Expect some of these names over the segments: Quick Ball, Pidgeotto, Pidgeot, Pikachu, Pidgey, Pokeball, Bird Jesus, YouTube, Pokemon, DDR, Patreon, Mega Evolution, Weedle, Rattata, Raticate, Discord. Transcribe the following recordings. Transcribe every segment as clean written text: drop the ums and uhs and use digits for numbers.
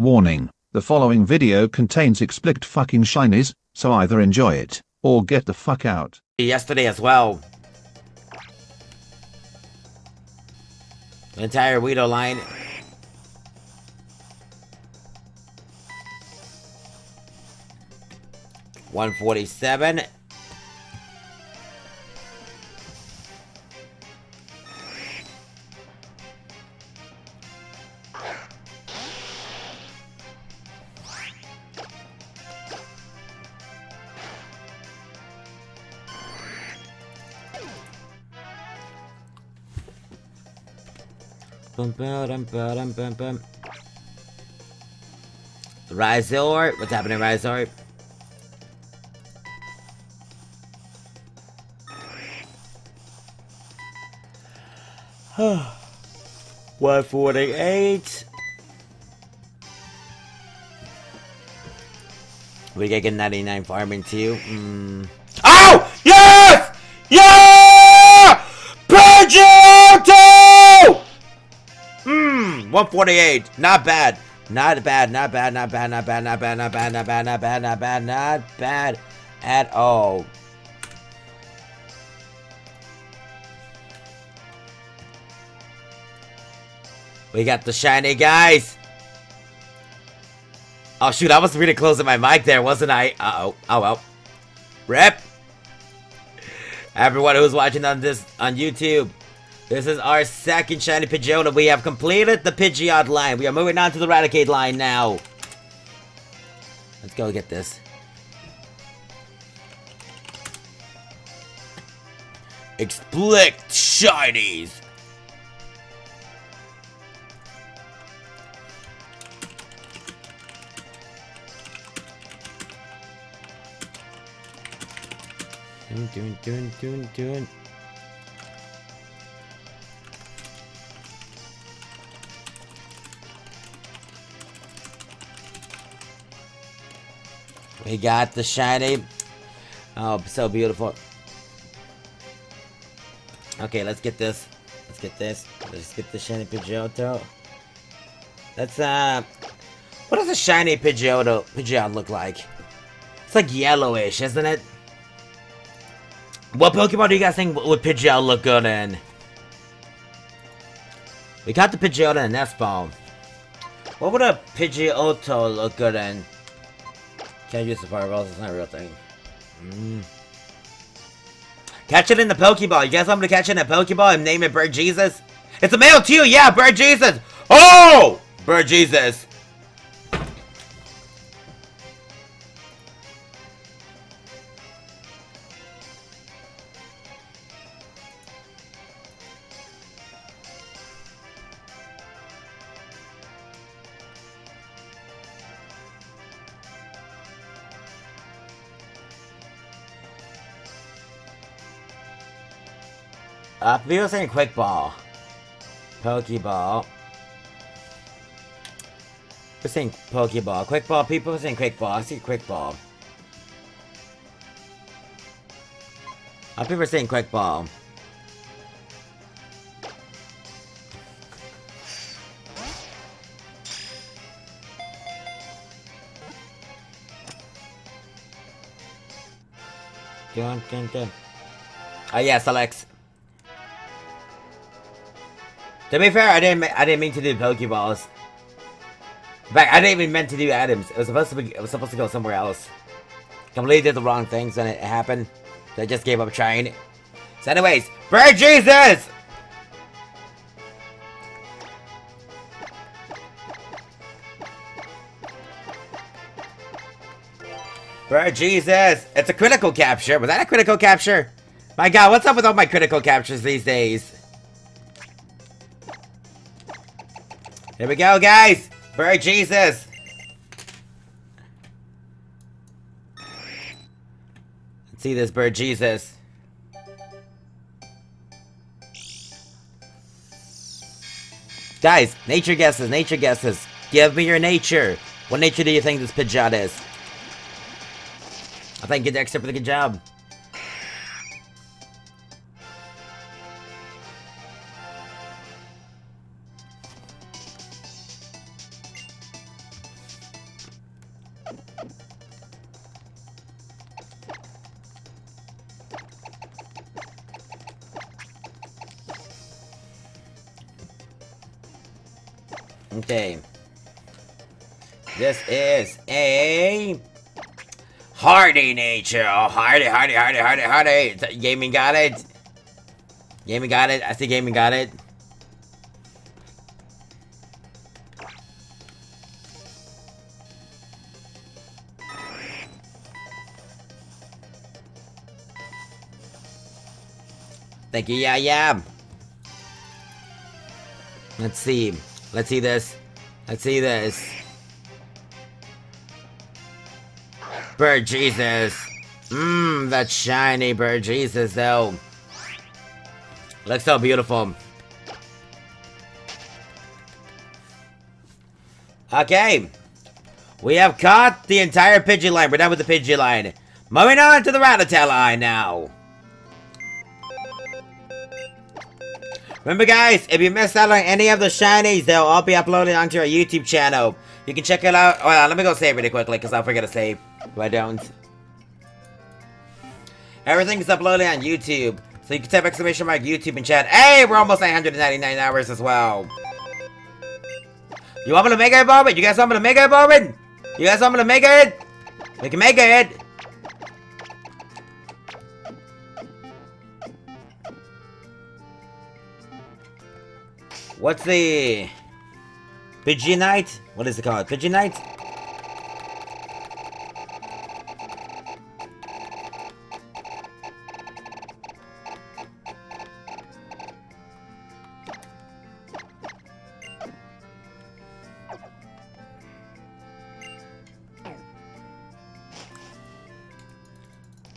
Warning, the following video contains explicit fucking shinies, so either enjoy it, or get the fuck out. Yesterday as well. The entire Weedle line. $147. Bum. Rhizor, what's happening, Rhizor? $148. We gotta get 99 farming to you. Oh! Yes! Yeah! Pidgeotto! 148. Not bad at all. We got the shiny, guys. Oh shoot, I was really closing my mic there, wasn't I? Uh-oh. Oh well. Rip. Everyone who's watching on YouTube, this is our second shiny Pidgeot. We have completed the Pidgeot line. We are moving on to the Raticate line now. Let's go get this. Expect shinies. Doing. We got the shiny. Oh, so beautiful. Okay, let's get this. Let's get the shiny Pidgeotto. Let's what does a shiny Pidgeot look like? It's like yellowish, isn't it? What Pokemon do you guys think would Pidgeot look good in? We got the Pidgeot in Nest Ball. What would a Pidgeotto look good in? Can't use the fireballs, it's not a real thing. Catch it in the Pokeball. You guys want me to catch it in a Pokeball and name it Bird Jesus? It's a male too, yeah, Bird Jesus! Oh! Bird Jesus! People saying Quick Ball. Pokeball. People saying Pokeball. Quick Ball, people saying Quick Ball. I see Quick Ball. People saying Quick Ball. Oh yes, Alex. To be fair, I didn't mean to do Pokeballs. In fact, I didn't even meant to do Adams. It was supposed to go somewhere else. Completely did the wrong things when it happened. So I just gave up trying. So anyways, Bird Jesus! Bird Jesus! It's a critical capture. Was that a critical capture? My god, what's up with all my critical captures these days? Here we go, guys! Bird Jesus! Let's see this Bird Jesus. Guys, nature guesses, Give me your nature. What nature do you think this Pidgeot is? I think good except for the good job. Okay. This is a hardy nature. Oh, hardy. Gaming got it. I see gaming got it. Thank you, yeah. Let's see. Let's see this. Bird Jesus. That shiny Bird Jesus though. Looks so beautiful. Okay. We have caught the entire Pidgey line. We're done with the Pidgey line. Moving on to the Rattata line now. Remember guys, if you missed out on any of the shinies, they'll all be uploaded onto our YouTube channel. You can check it out. Well, let me go save really quickly, because I'll forget to save if I don't. Everything's uploaded on YouTube. So you can type ! YouTube and chat. Hey, we're almost 999 hours as well. You want me to mega evolve it? You guys want me to mega it? We can mega it. What's the Pidgey Knight? What is it called? Pidgey Knight?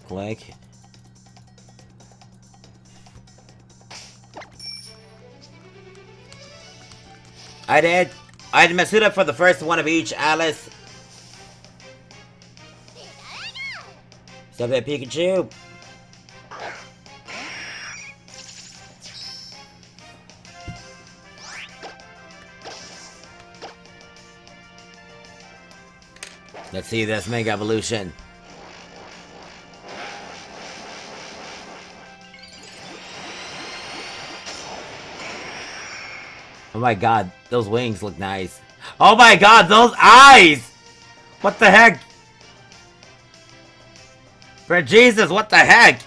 Click. I did mess it up for the first one of each, Alice. Stop that Pikachu. Let's see this Mega Evolution. Oh my god, those wings look nice. Oh my god, those eyes! What the heck? For Jesus, what the heck?